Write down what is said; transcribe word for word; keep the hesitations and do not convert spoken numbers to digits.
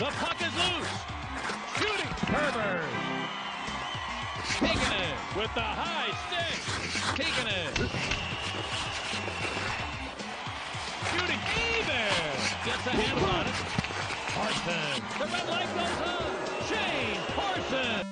The puck is loose. Shooting. Herbert. Taking it with the high stick. Taking it. Shooting. Even. Gets a handle on it. Parson. The red light goes on. Shane Parson.